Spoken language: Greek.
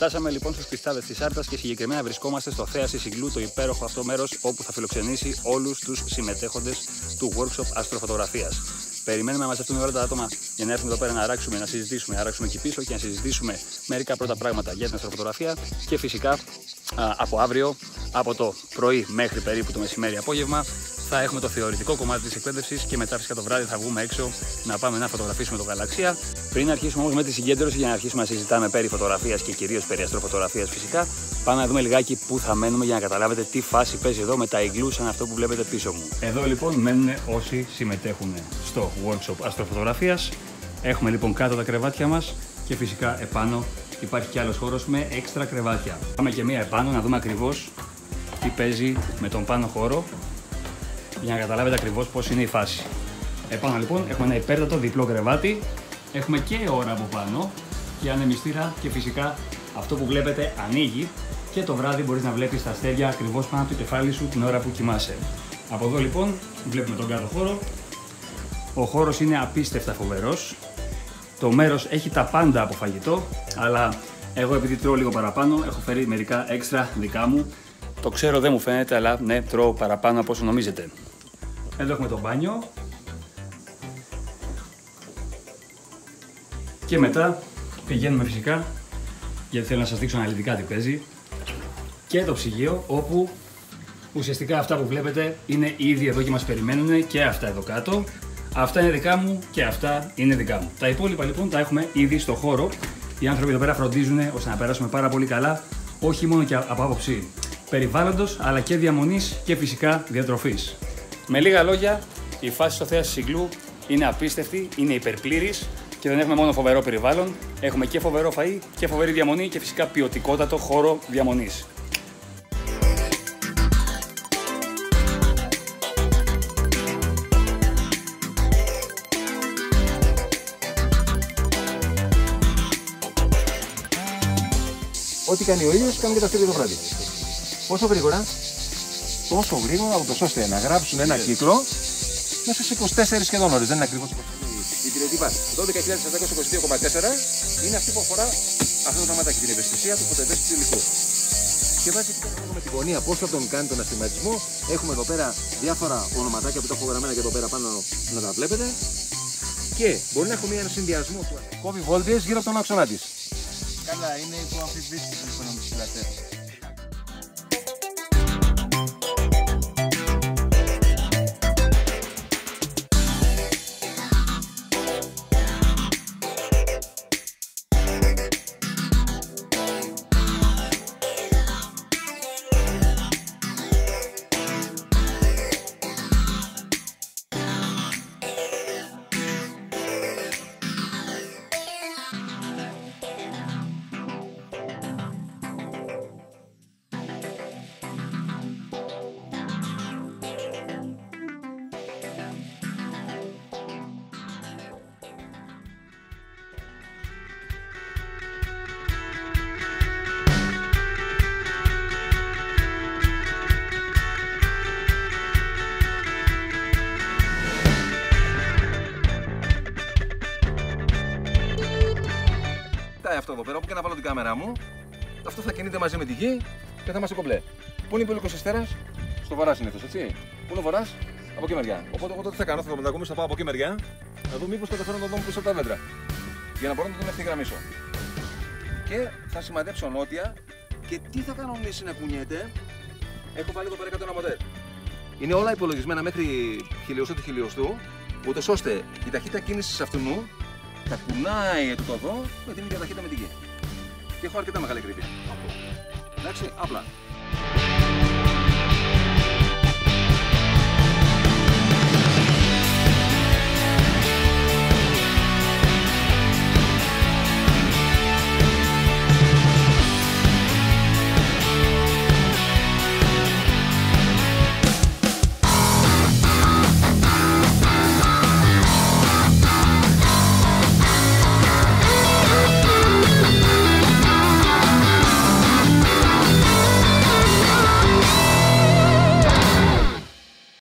Φτάσαμε λοιπόν στους πιστάδες της Άρτας και συγκεκριμένα βρισκόμαστε στο θέαση Igloo, το υπέροχο αυτό μέρος όπου θα φιλοξενήσει όλους τους συμμετέχοντες του workshop αστροφωτογραφίας. Περιμένουμε να μαζευτούμε όλα τα άτομα για να έρθουμε εδώ πέρα να αράξουμε, να συζητήσουμε, να αράξουμε εκεί πίσω και να συζητήσουμε μερικά πρώτα πράγματα για την αστροφωτογραφία. Και φυσικά από αύριο, από το πρωί μέχρι περίπου το μεσημέρι-απόγευμα, θα έχουμε το θεωρητικό κομμάτι της εκπαίδευσης και μετά φυσικά το βράδυ θα βγούμε έξω να πάμε να φωτογραφίσουμε το γαλαξία. Πριν αρχίσουμε όμως με τη συγκέντρωση για να αρχίσουμε να συζητάμε περί φωτογραφίας και κυρίως περί αστροφωτογραφίας φυσικά, πάμε να δούμε λιγάκι πού θα μένουμε για να καταλάβετε τι φάση παίζει εδώ με τα Igloo σαν αυτό που βλέπετε πίσω μου. Εδώ λοιπόν μένουν όσοι συμμετέχουν στο workshop αστροφωτογραφίας. Έχουμε λοιπόν κάτω τα κρεβάτια μας και φυσικά επάνω υπάρχει κι άλλος χώρος με έξτρα κρεβάτια. Πάμε και μία επάνω να δούμε ακριβώς τι παίζει με τον πάνω χώρο, για να καταλάβετε ακριβώς πώς είναι η φάση. Επάνω λοιπόν έχουμε ένα υπέρτατο διπλό κρεβάτι, έχουμε και ώρα από πάνω και ανεμιστήρα και φυσικά αυτό που βλέπετε ανοίγει και το βράδυ μπορείς να βλέπεις τα αστέρια ακριβώς πάνω από το κεφάλι σου την ώρα που κοιμάσαι. Από εδώ λοιπόν βλέπουμε τον κάτω χώρο. Ο χώρος είναι απίστευτα φοβερός. Το μέρος έχει τα πάντα από φαγητό, αλλά εγώ επειδή τρώω λίγο παραπάνω έχω φέρει μερικά έξτρα δικά μου. Το ξέρω, δεν μου φαίνεται, αλλά ναι, τρώω παραπάνω από όσο νομίζετε. Εδώ έχουμε το μπάνιο. Και μετά πηγαίνουμε φυσικά, γιατί θέλω να σας δείξω αναλυτικά τι παίζει, και το ψυγείο, όπου ουσιαστικά αυτά που βλέπετε είναι ήδη εδώ και μας περιμένουν και αυτά εδώ κάτω. Αυτά είναι δικά μου και αυτά είναι δικά μου. Τα υπόλοιπα λοιπόν τα έχουμε ήδη στο χώρο. Οι άνθρωποι εδώ πέρα φροντίζουν ώστε να περάσουμε πάρα πολύ καλά, όχι μόνο και από άποψη περιβάλλοντος, αλλά και διαμονής και φυσικά διατροφής. Με λίγα λόγια, η φάση στο θέαση Igloo είναι απίστευτη, είναι υπερπλήρης και δεν έχουμε μόνο φοβερό περιβάλλον, έχουμε και φοβερό φαΐ και φοβερή διαμονή και φυσικά ποιοτικότατο χώρο διαμονής. Ό,τι κάνει ο ήλιος, κάνουν και τα αστέρια το βράδυ. Πόσο γρήγορα, ούτως ώστε να γράψουν ένα κύκλο μέσα σε 24 σχεδόν ώρες, δεν είναι ακριβώς. Η τηλετήβα 12.422,4 είναι αυτή που αφορά αυτό το πραγματάκι, την ευαισθησία του φωτοευαίσθητου υλικού. Και βάζει και κάνουμε με την γωνία πόσο αυτόν κάνει τον ασθηματισμό. Έχουμε εδώ πέρα διάφορα ονοματάκια που τα έχω γραμμένα και εδώ πέρα πάνω να τα βλέπετε. Και μπορεί να έχουμε έναν συνδυασμό του κόβει βόλτιες γύρω από τον άξονα της. Καλά, είναι υπό αμφισβήτηση του οικονομικού πλατείου. Αυτό εδώ πέρα, όπου και να βάλω την κάμερα μου, αυτό θα κινείται μαζί με τη γη και θα είμαστε κομπλέ. Πού είναι η υπόλοιπη αστέρα, στο βορρά συνήθως, έτσι. Πού είναι ο βορρά, από εκεί μεριά. Οπότε εγώ τότε τι θα κάνω, θα το μετακομίσω, θα πάω από εκεί μεριά, να δω μήπως καταφέρω να το δω πίσω από τα δέντρα. Για να μπορώ να τον ευθυγραμμίσω. Και θα σημαδέψω νότια και τι θα κάνω μισή να κουνιέται. Έχω βάλει εδώ πέρα κάτω ένα μοντέρ. Είναι όλα υπολογισμένα μέχρι χιλιοστό του χιλιοστού, ούτως ώστε η ταχύτητα κίνησης αυτού μου. Θα κουνάει το εδώ με την ίδια ταχύτητα με τη γη. Και έχω αρκετά μεγάλη ακρίβεια. Εντάξει, απλά.